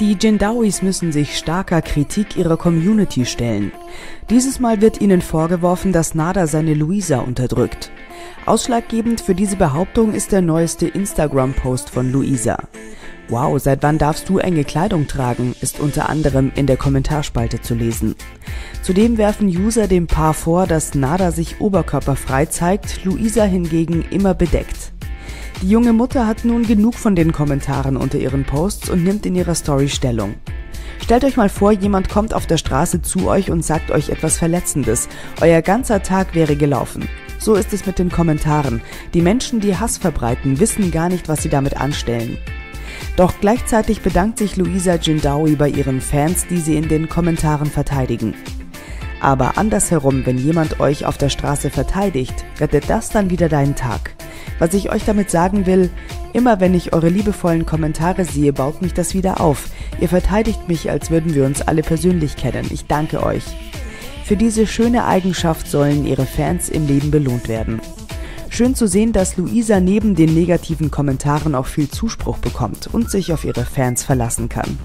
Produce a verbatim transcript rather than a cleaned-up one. Die Jindauis müssen sich starker Kritik ihrer Community stellen. Dieses Mal wird ihnen vorgeworfen, dass Nader seine Louisa unterdrückt. Ausschlaggebend für diese Behauptung ist der neueste Instagram-Post von Louisa. Wow, seit wann darfst du enge Kleidung tragen, ist unter anderem in der Kommentarspalte zu lesen. Zudem werfen User dem Paar vor, dass Nader sich oberkörperfrei zeigt, Louisa hingegen immer bedeckt. Die junge Mutter hat nun genug von den Kommentaren unter ihren Posts und nimmt in ihrer Story Stellung. Stellt euch mal vor, jemand kommt auf der Straße zu euch und sagt euch etwas Verletzendes. Euer ganzer Tag wäre gelaufen. So ist es mit den Kommentaren. Die Menschen, die Hass verbreiten, wissen gar nicht, was sie damit anstellen. Doch gleichzeitig bedankt sich Louisa Jindaoui bei ihren Fans, die sie in den Kommentaren verteidigen. Aber andersherum, wenn jemand euch auf der Straße verteidigt, rettet das dann wieder deinen Tag. Was ich euch damit sagen will, immer wenn ich eure liebevollen Kommentare sehe, baut mich das wieder auf. Ihr verteidigt mich, als würden wir uns alle persönlich kennen. Ich danke euch. Für diese schöne Eigenschaft sollen ihre Fans im Leben belohnt werden. Schön zu sehen, dass Louisa neben den negativen Kommentaren auch viel Zuspruch bekommt und sich auf ihre Fans verlassen kann.